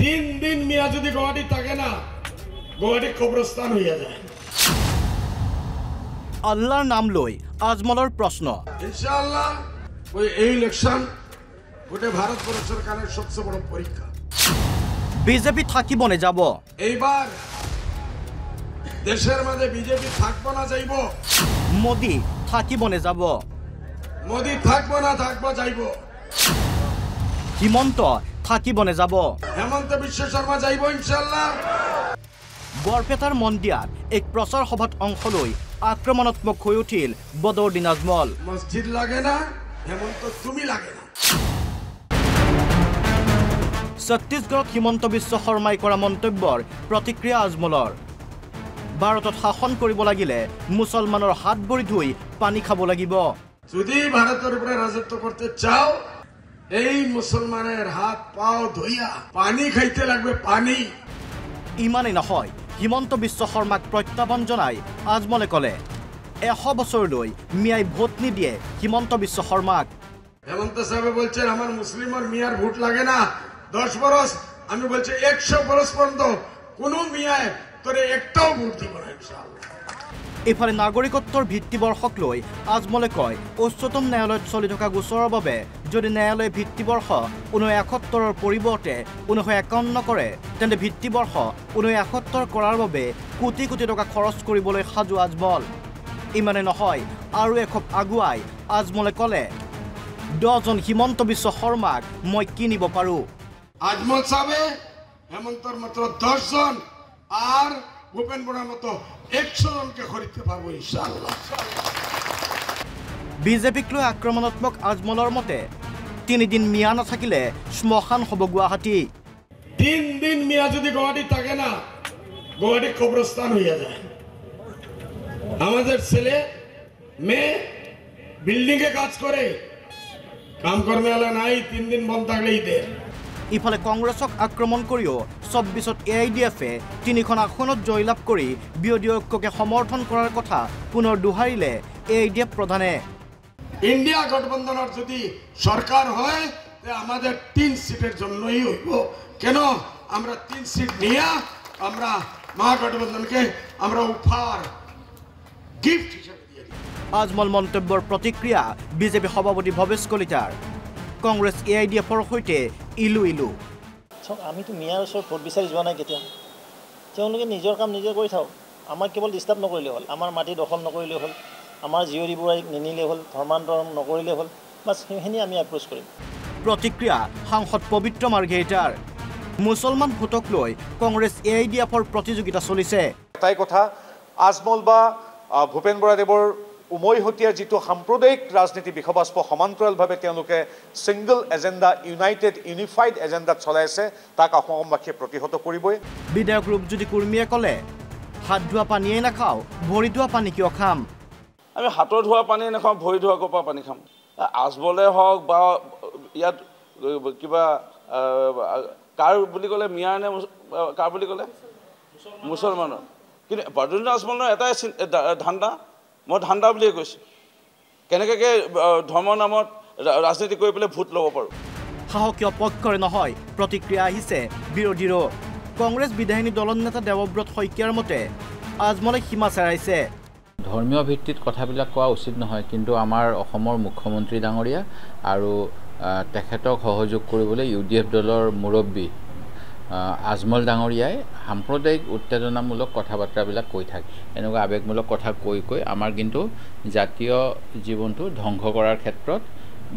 তিন দিন মিয়া যদি গুয়াহাটি থাকে না, গুয়াহাটি কবরস্থান হইয়া যায়। আল্লাহর নাম লই আজমলের প্রশ্ন, ইনশাআল্লাহ ওই ইলেকশন গোটে ভারত সরকারের সবচেয়ে বড় পরীক্ষা। বিজেপি থাকিব না যাব, এইবার দেশের মাঝে বিজেপি থাকব না যাইব। মোদি থাকিব না যাব, মোদি থাকব না থাকব যাইব। হিমন্ত থাকিব না যাব, হিমন্ত বিশ্ব শর্মা যাইব ইনশাআল্লাহ। বরপেটার মন্দিয়াত এক প্রচার সভাত অংশ লই আক্রমণাত্মক হয়ে উঠিল বদরুদ্দিন আজমল। মসজিদ লাগে না, হিমন্ত তুমি লাগে না। ছত্তিশগড়ত হিমন্ত বিশ্ব শর্মাই করা মন্তব্যর প্রতিক্রিয়া আজমলর, ভারতত শাসন কৰিব লাগিলে মুসলমানৰ হাত ভৰি ধুই পানী খাব লাগিব। যদি ভারতের উপরে রাজত্ব করতে চাও, এই মুসলমানের হাত পাও ধুইয়া পানি খাইতে লাগবে, পানি। ইমানেই নহয়, হিমন্ত বিশ্ব শর্মাক প্রত্যাহ্বান জানাই আজমলে কলে ১০০ বছৰলৈ মিয়াই ভোট নিদিয়ে হিমন্ত বিশ্ব শর্মাক। হেমন্ত সাহেবে বলছেন আমার মুসলিমের মিয়ার ভোট লাগে না ১০ বরস, আমি বলছি ১০০ বরস পর্যন্ত কোনো মিয়াই তোরে একটাও ভোট দিব না ইনশাআল্লাহ। এফালে নাগরিকত্বর ভিত্তিবর্ষক লৈ আজমলে কয় উচ্চতম ন্যায়ালয়ত চলি থকা গোচৰৰ বাবে যদি ন্যায়ালয়ে ভিত্তিবর্ষ ১৯৭১ৰ পৰিৱৰ্তে ১৯৫১ কৰে, তেন্তে ভিত্তিবর্ষ ১৯৭১ কৰাৰ বাবে কোটি কোটি টকা খৰচ কৰিবলৈ সাজু আজমল। ইমানে নহয়, আৰু এখপ আগুৱাই আজমলে ক'লে ১০জন হিমন্ত বিশ্ব শৰ্মাক মই কিনিব পাৰোঁ। আজমল সাহেবে হেমন্তর মাত্ৰ ১০ জন আর ভূপেন বড়ার মতো ১০০ জনকে খরিদতে পারবো ইনশাআল্লাহ। বিজেপিক লৈ আক্রমণাত্মক আজমলৰ মতে 3 দিন মিয়া নাথাকিলে শ্মশান হব গুৱাহাটী। 3 দিন মিয়া যদি গুৱাহাটী থাকে না, গুৱাহাটী কবরস্থান হইয়া যায়। আমাদের ছেলে মেয়ে বিল্ডিংয়ে কাজ করে, কাম কর্মওয়ালা নাই, 3 দিন বন্ধ থাকলে ঈদের। ইফালে কংগ্রেসক আক্রমণ করিও ২৪ত AIUDF-এ 3খন আসনত জয়লাভ করে বিরোধী ঐক্যকে সমর্থন করার কথা পুনর দোহারিলে AIUDF প্রধানে। ইন্ডিয়া গঠবন্ধনের যদি সরকার হয়, আমাদের 3 সিটের জন্যই হইব। কেন আমরা 3 সিট নিয়ে আমরা মহাগঠবন্ধনকে আমরা উপহার গিফট হিসেবে দিয়ে দিই। আজমল মন্তব্যর প্রতিক্রিয়া বিজেপি সভাপতি ভবেশ কলিতার, কংগ্রেস AIUDF-ৰ সৈতে ইলু ইলু। চক আমিতো মিয়াৰ ওচৰত ভোট বিচাৰি যোৱা নাই কেতিয়া, তেওঁলোকে নিজৰ কাম নিজে কৰি থাকক। আমাক কেৱল ডিষ্টাৰ্ব নকৰিলেই হ'ল, আমাৰ মাটি দখল নকৰিলেই হ'ল, আমাৰ জীয়ৰী বুঢ়াৰীক নিনিলেই হ'ল, ধৰ্মান্তৰণ নকৰিলেই হ'ল, বাছ সেইখিনি আমি এপ্ৰ'চ কৰিম। প্ৰতিক্ৰিয়া সাংসদ পবিত্ৰ মাৰ্ঘেৰিটাৰ, মুছলমান ভোটক লৈ কংগ্ৰেছ AIUDF-ৰ প্ৰতিযোগিতা চলিছে। এটাই কথা, আজমল বা ভূপেন বৰাদেৱৰ উমৈহতীয়া যিটো সাম্প্ৰদায়িক ৰাজনীতি বিষবাস্প সমান্তৰালভাৱে তেওঁলোকে ছিংগল এজেণ্ডা, ইউনাইটেড ইউনিফাইড এজেণ্ডাত চলাই আছে, তাক অসমবাসীয়ে প্ৰতিহত কৰিবই। বিধায়ক ৰূপজ্যোতি কুৰ্মীয়ে ক'লে হাত ধোৱা পানীয়ে নাখাওঁ, ভৰি ধোৱা পানী কিয় খাম। আমি হাতৰ ধোৱা পানী নাখাওঁ, ভৰি ধোৱা ক'পা পানী খাম। আজমলে হওক বা ইয়াত কিবা কাৰ বুলি ক'লে, মিয়াৰ নে কাৰ বুলি ক'লে মুছলমানৰ, কিন্তু বদৰুদ্দিন আজমলৰ এটাই ধান্দা, মই ধান্দা বুলিয়ে কৈছো, কেনেকৈ ধৰ্মৰ নামত ৰাজনীতি কৰি পেলাই ভোট ল'ব পাৰোঁ। সাহসীয় পক্ষৰ নহয় প্ৰতিক্ৰিয়া আহিছে বিৰোধীৰো। কংগ্ৰেছ বিধায়িনী দলৰ নেতা দেৱব্ৰত শইকীয়াৰ মতে আজমলে সীমা চেৰাইছে। ধৰ্মীয় ভিত্তিত কথাবিলাক কোৱা উচিত নহয়, কিন্তু আমাৰ অসমৰ মুখ্যমন্ত্ৰী ডাঙৰীয়া আৰু তেখেতক সহযোগ কৰিবলৈ UDF দলৰ মুৰব্বী আজমল ডাঙৰীয়াই সাম্প্ৰদায়িক উত্তেজনামূলক কথা বাৰ্তাবিলাক কৈ থাকে। এনেকুৱা আৱেগমূলক কথা কৈ কৈ আমাৰ কিন্তু জাতীয় জীৱনটো ধ্বংস কৰাৰ ক্ষেত্ৰত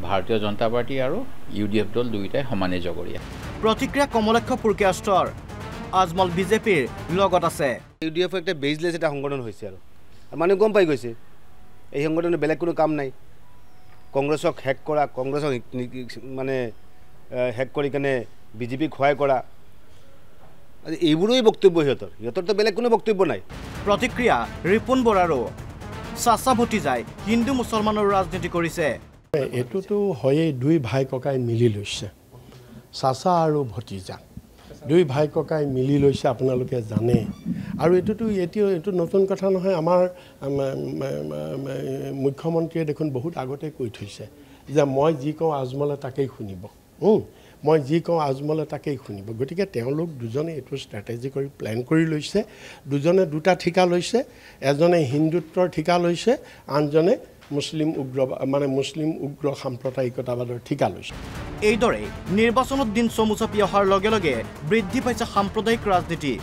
ভাৰতীয় জনতা পাৰ্টি আৰু UDF দল দুয়োটাই সমানে জগৰীয়া। প্ৰতিক্ৰিয়া কমলাক্ষ পুৰকেষ্টৰ, আজমল বিজেপিৰ লগত আছে। UDF একটা বেজলেছ এটা সংগঠন হৈছে আৰু মানুহ গম পাই গৈছে, এই সংগঠনৰ বেলেগ কোনো কাম নাই। কংগ্ৰেছক হেক কৰা, কংগ্ৰেছক মানে হেক কৰি কেনে বিজেপিক সহায় কৰা, এইবোৰেই বক্তব্য। সিহঁতৰ তো বেলেগ কোনো বক্তব্য নাই। প্ৰতিক্ৰিয়া ৰিপুণ বৰাৰো, চাচা ভতিজাই হিন্দু মুছলমানৰ ৰাজনীতি কৰিছে। এইটোতো হয়েই, দুই ভাই ককাই মিলি লৈছে, চাচা আৰু ভতিজা দুই ভাই ককাই মিলি লৈছে, আপোনালোকে জানে। আৰু এইটো নতুন কথা নহয়, আমাৰ মুখ্যমন্ত্ৰীয়ে দেখোন বহুত আগতে কৈ থৈছে যে মই যি কওঁ আজমলে তাকেই শুনিব। মই জি কও আজমলে তাকেই শুনিব গটিকে তেওঁলোক দুজনে এটো স্ট্র্যাটেজিক্যালি প্ল্যান কৰি লৈছে দুজনে দুটা ঠিকা লৈছে এজনে হিন্দুত্বৰ ঠিকা লৈছে আনজনে মুসলিম উগ্র মানে মুসলিম উগ্র সাম্প্রদায়িকতাবাদৰ ঠিকা লৈছে এই দৰে নিৰ্বাচনৰ দিন সমুচপি অহাৰ লগে লগে বৃদ্ধি পাইছে সাম্প্ৰদায়িক ৰাজনীতি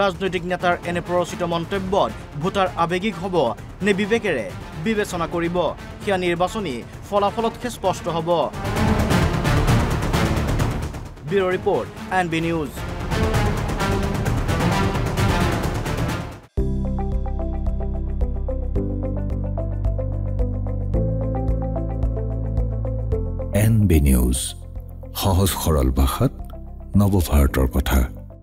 ৰাজনৈতিক নেতাৰ এনে পৰচিত মন্তব্যত ভোটাৰ আবেগিক হ'ব নে বিবেকেৰে বিবেচনা কৰিব কিয়া নিৰ্বাচনী ফলাফলতকে স্পষ্ট হ'ব Bureau Report, NB News. NB News. Hohos Khoral Bahat, Novo Fartor Kotha.